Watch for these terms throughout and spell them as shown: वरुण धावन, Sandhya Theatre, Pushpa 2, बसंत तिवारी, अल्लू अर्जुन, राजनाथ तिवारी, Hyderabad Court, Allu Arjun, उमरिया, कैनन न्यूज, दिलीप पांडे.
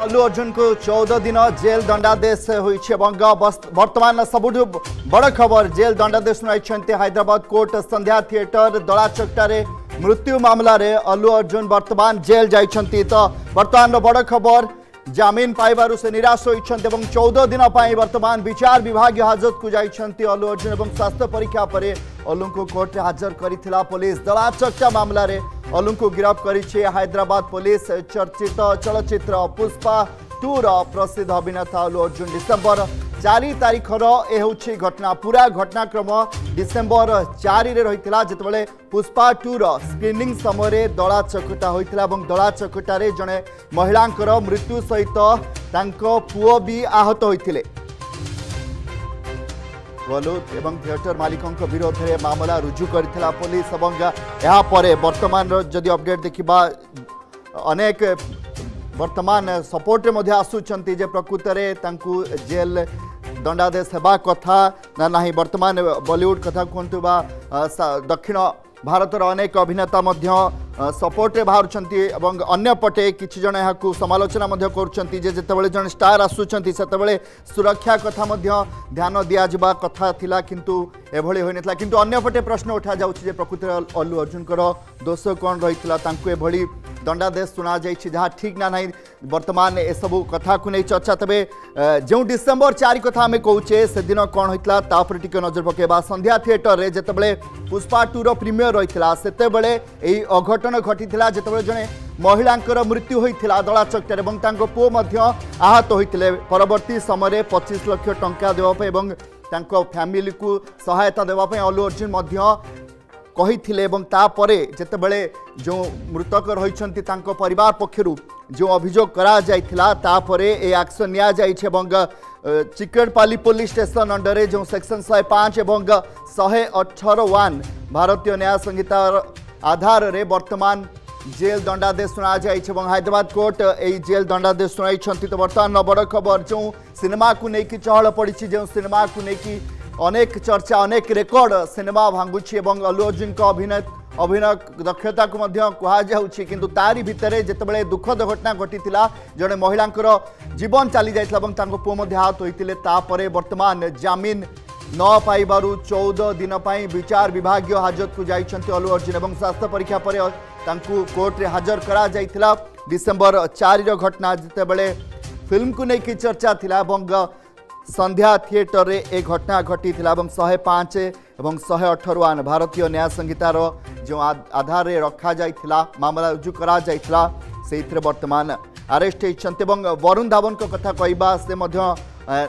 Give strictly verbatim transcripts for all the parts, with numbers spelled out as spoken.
अल्लू अर्जुन को चौदह दिन जेल दंडादेश वर्तमान सबुठ बड़ खबर जेल दंडादेश हैदराबाद कोर्ट संध्या थिएटर दड़ाचकटारे मृत्यु मामला रे अल्लू अर्जुन वर्तमान जेल जाइछन्ती तो वर्तमान बड़ खबर जमीन पाइबारु से निराश होइछन्ती एवं चौदह दिन वर्तमान विचार विभाग हाजत को जाइछन्ती अल्लू अर्जुन एवं स्वास्थ्य परीक्षा पर अल्लू को कोर्ट हाजर करिथिला पुलिस दड़ाचकटा मामला रे अल्लू को गिरफ्त करी हैदराबाद पुलिस। चर्चित चलचित्र पुष्पा टू रो प्रसिद्ध अभिनेता अल्लू अर्जुन डिसेम्बर चार तारिखर यह घटना पूरा घटनाक्रम डिसेम्बर चार जितेबाला पुष्पा टू रो स्क्रीनिंग समय दड़ा चकटा होता और दड़ा चकटारे जड़े महिला मृत्यु सहित पुओ भी आहत होते बॉलीवुड एवं थिएटर मालिकों के विरोध में मामला रुजु करथिला पुलिस एवं यापर बर्तमान जदि अपडेट देखा अनेक वर्तमान सपोर्ट में आसुंच प्रकृत में जेल दंडादेश होगा कथा ना ना बर्तमान बॉलीवुड कथा कहतु बा दक्षिण भारतर अनेक अभिनेता सपोर्ट में बाहर अंपटे कि जन यहाँ समालोचना जे करते जन स्टार आसुँच से सुरक्षा कथा ध्यान दिजा कथा थिला किंतु एभली होई नथिला किंतु अन्यपटे प्रश्न उठा जाउछि जे प्रकृति अल्लू अर्जुन दोष कौन रही तांकु एभली दंडादेश सुना जाइछि जहाँ ठीक ना नहीं बर्तमान एसबू कथा को नहीं चर्चा तेबे जो डिसेम्बर चार कथा आम कहे से दिन कौन होता तापर टिके नजर पकेबा संध्या थिएटर रे जेतेबेले पुष्पा टू रो प्रीमियर रही सेतेबेले एई अघटन घटी जेतेबेले जने महिलांकर मृत्यु होता दड़ा चकटारे और तांको पुओ मध्य आहत होते परवर्ती समय पच्चीस लाख टंका देवाई और तांको फैमिली को सहायता देवाई अल्लू अर्जुन कही थिले एवं तापरे जेतेबेले जो मृतक रही परिवार पक्षरु जो अभियोग करा जाइथिला तापरे ए एक्शन निया जाइछे एवं चिकटपाली पुलिस स्टेशन अंडर रे जो सेक्शन एक सौ पाँच एवं एक सौ अठारह भारतीय न्याय संहिता आधार रे वर्तमान जेल दंडादेश सुना जाइछे एवं हैदराबाद कोर्ट ए जेल दंडादेश सुनाई तो बर्तमान बड़ खबर जो सिनेमा को लेकिन चहल पड़ी जो सिनेमा को लेकिन अनेक चर्चा अनेक रेकर्ड सिनेमा भांगुची एवं अल्लू अर्जुन का अभिनय अभिनय दक्षता को कहुच्छी किंतु तारी भितर जितेबाला दुखद घटना घटी जड़े महिला जीवन चली जाता और पुओ हाथ होते तापर बर्तमान जमीन न पाइबारु चौदह दिन विचार विभाग हाजत को जाइछन्ती अल्लू अर्जुन एवं स्वास्थ्य परीक्षा पर कोर्ट रे हाजर करा जाइथिला डिसेम्बर चार रो घटना जितेबाला फिल्म को लेकिन चर्चा थिला संध्या थिएटर रे एक घटना घटी शहे पाँच एवं शहे अठर भारतीय न्याय संहितार जो आधार रे रखा जाइथिला मामला रुजु करा जाइथिला से वर्तमान अरेस्ट होइछन्ती एवं वरुण धावन को कथा कहबा से मध्य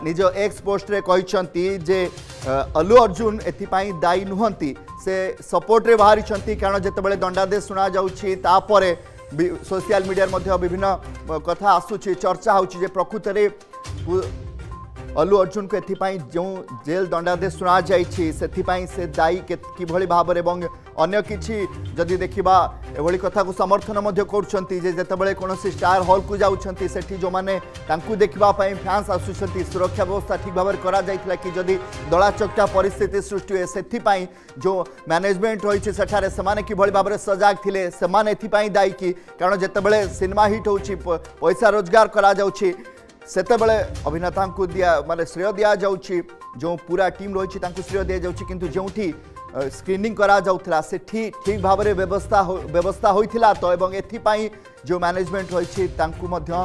निज एक्स पोस्ट रे कहिछन्ती जे अल्लू अर्जुन एथिपाई दायी नुहंती से सपोर्ट रे बाहरिछन्ती कारण जेतेबेले दंडादेश सुना जाउछि तापरे सोशल मीडिया मध्य विभिन्न कथा आसुछि चर्चा होउछि जे प्रकृत रे अल्लू अर्जुन को एथिपाई जो जेल दंडादेश सुना जाइछि सेथिपाई से दायी किभली भाबरे एवं अन्य किछि जदि देखिबा एभली कथा को समर्थन मध्य करुछन्ती जे जेतेबेले कोनोसी स्टार हॉल को जाउछन्ती सेठी जो माने तांकु देखिबा पई फैंस आसुछन्ती सुरक्षा व्यवस्था ठीक भाबरे करा जाइथिला कि जदि दड़ा चकटा परिस्थिति सृष्टि होय सेथिपाई जो मैनेजमेंट रहिछि सेठारे समाने किभली भाबरे सजाग थिले समाने एथिपाई दायी कि कारण जेतेबेले सिनेमा हिट होउछि पैसा रोजगार करा जाउछि सेतेबेले अभिनेता को दिया माने श्रेय दिया जाउछि जो पूरा टीम रही श्रेय दिया जाउछि किंतु जोठी स्क्रीनिंग करा जाउथला से ठीक ठीक भाव में व्यवस्था व्यवस्था होइथिला तो एवं एथिपाई जो मैनेजमेंट रही तांकु मध्य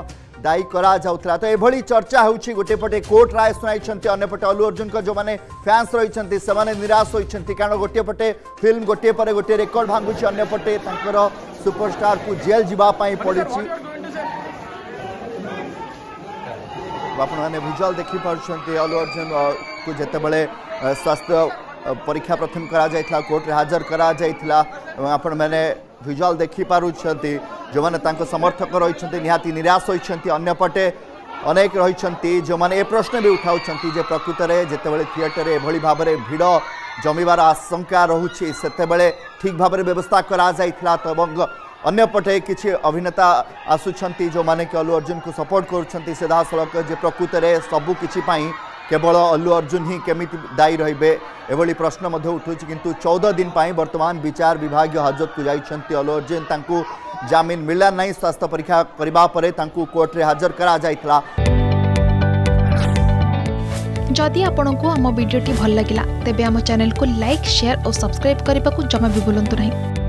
दायी करा जाउथला तो एभली चर्चा होउछि गोटेपटे कोर्ट राय सुनाइछन्ती अन्यपटे अल्लू अर्जुन का जो माने फैंस रहिछन्ती से माने निराश होइछन्ती कारण गोटेपटे फिल्म गोटे पर गोटे रेकर्ड भांगुछि अन्यपटे तांकर सुपरस्टार को जेल जीवा पई पड़िछि आपने भूजल देखिपुंट अल्लू अर्जुन को जितेबाला स्वास्थ्य परीक्षा प्रथम करा कोर्ट रे हाजर कराइला आपण मैंने भूजल देखिपुंट जो मैंने समर्थक रही निहाती निराश होती अन्यपटे अनेक रही जो मैंने ए प्रश्न भी उठाऊ प्रकृत में जितेबाला थिएटर एभली भाव में भिड़ जमीवार आशंका रोचे से ठीक भाव में व्यवस्था कराइला तो अन्यपटे किसी अभिनेता आसुँच जो मैंने अल्लू अर्जुन को सपोर्ट करुँच सीधा सड़क प्रकृत में सबू कि केवल अल्लू अर्जुन ही केमिति दायी रहिबे एभली प्रश्न मध्य उठुछि। किंतु चौदह दिन पाई वर्तमान विचार विभाग हाजत को जाइछन्ति अल्लू अर्जुन। तांकु जामिन मिला नहीं। स्वास्थ्य परीक्षा करिबा परे तांकु कोर्ट रे हाजर करा जाइतला। जदि आपंक आम भिडी भल लगा तेब आम चैनल को लाइक शेयर और सब्सक्राइब करने को जमा भी भूलु नहीं।